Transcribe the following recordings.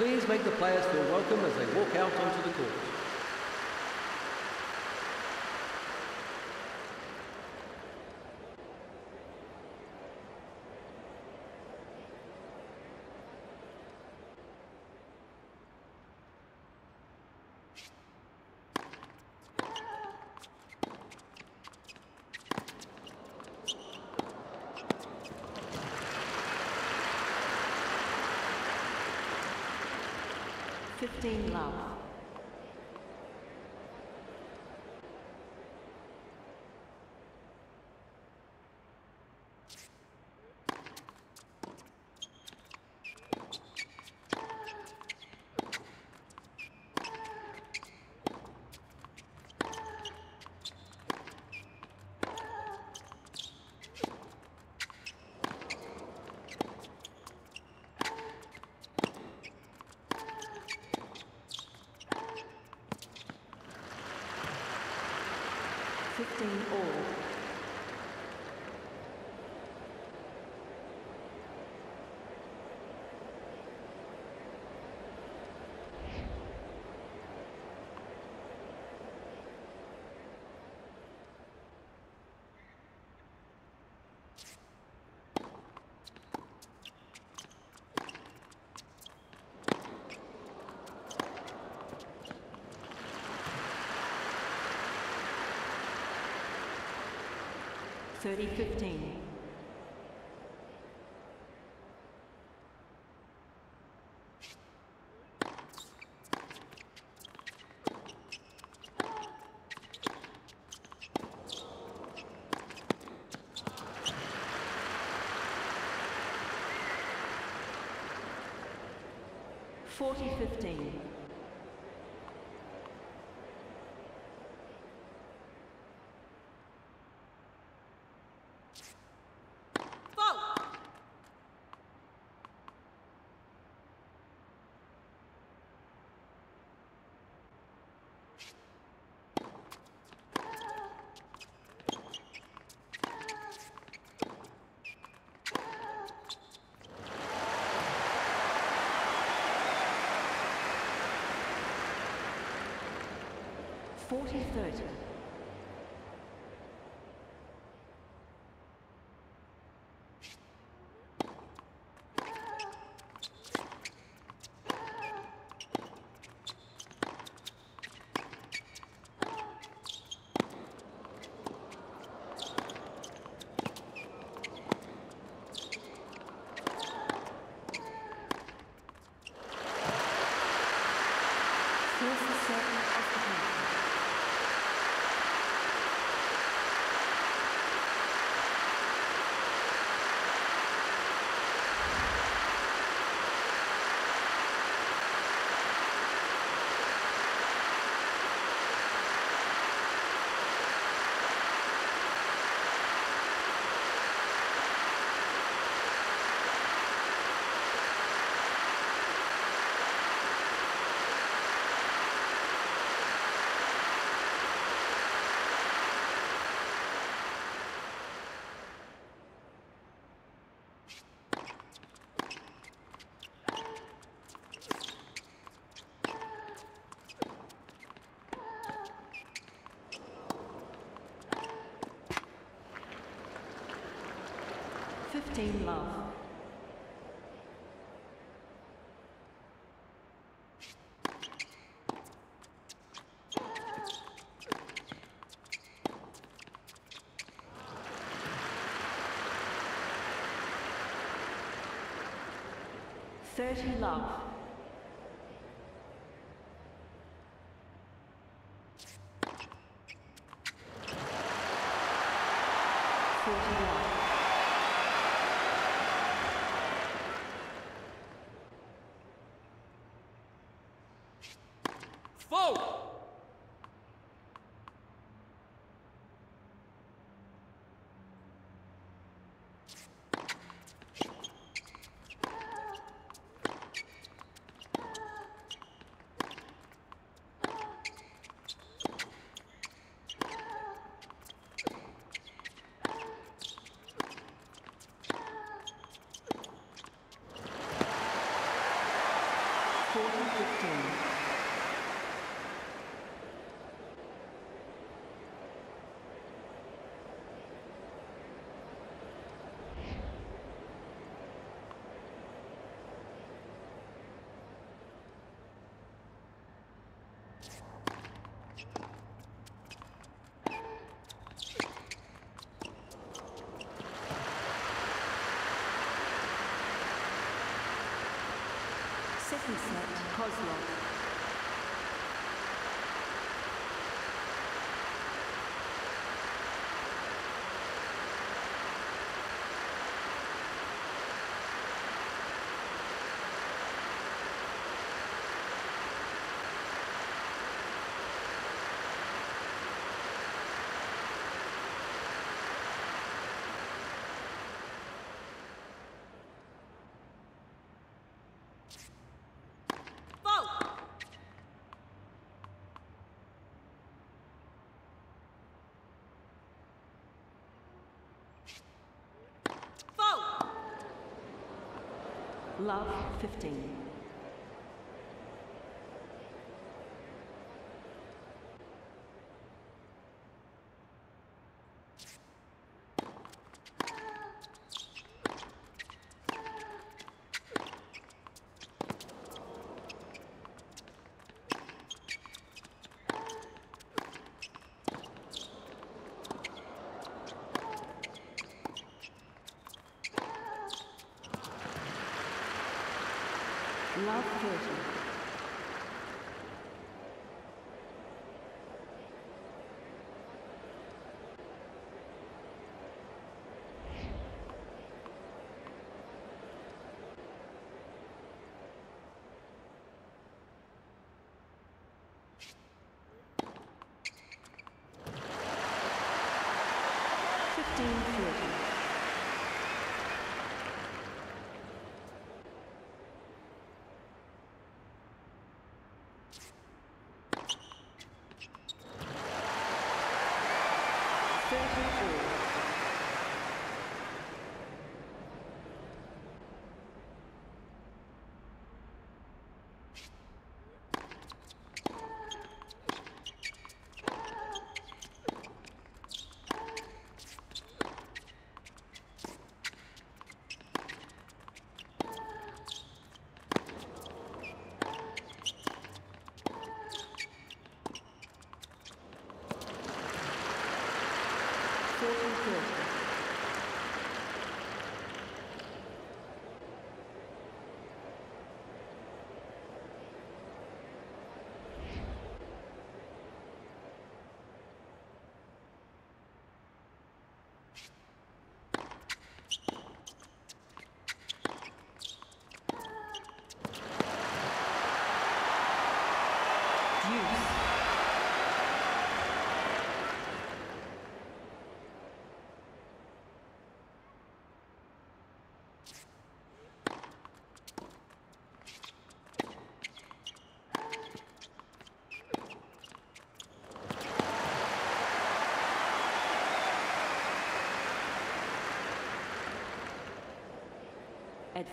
Please make the players feel welcome as they walk out onto the court. Fifteen. 40-15. 40-30. 15 love. 30 love. 40-30. 40-15. Second set, Kozlov. Love, 15. Love, 30.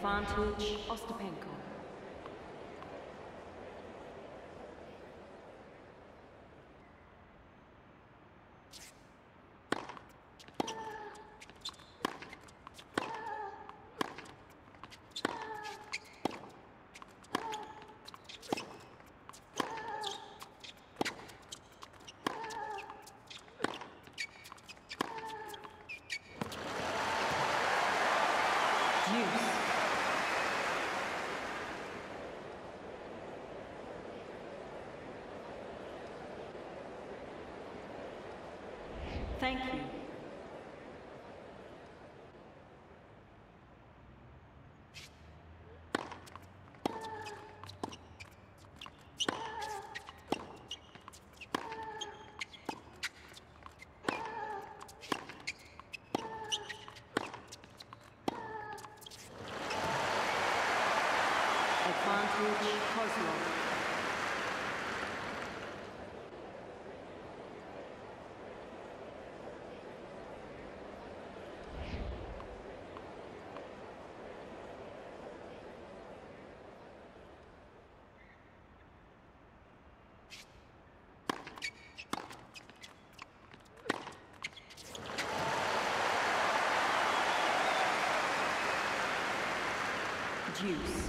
Advantage, Ostapenko. Thank you. Advantage, Kozlov. juice.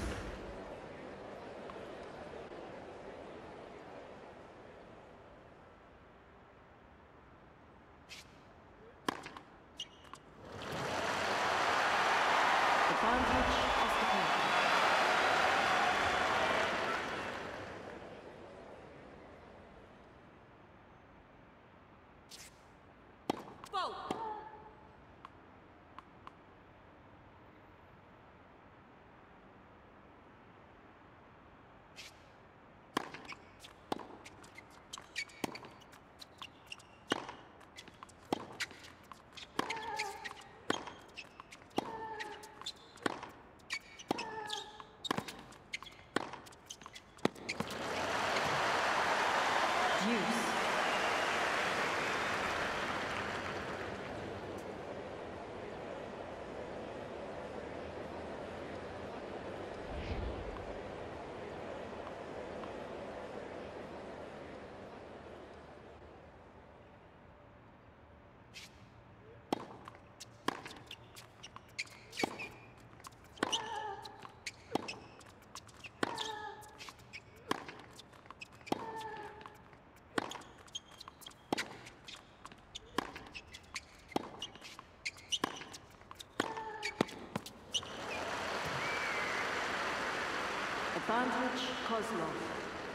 Advantage Kozlov.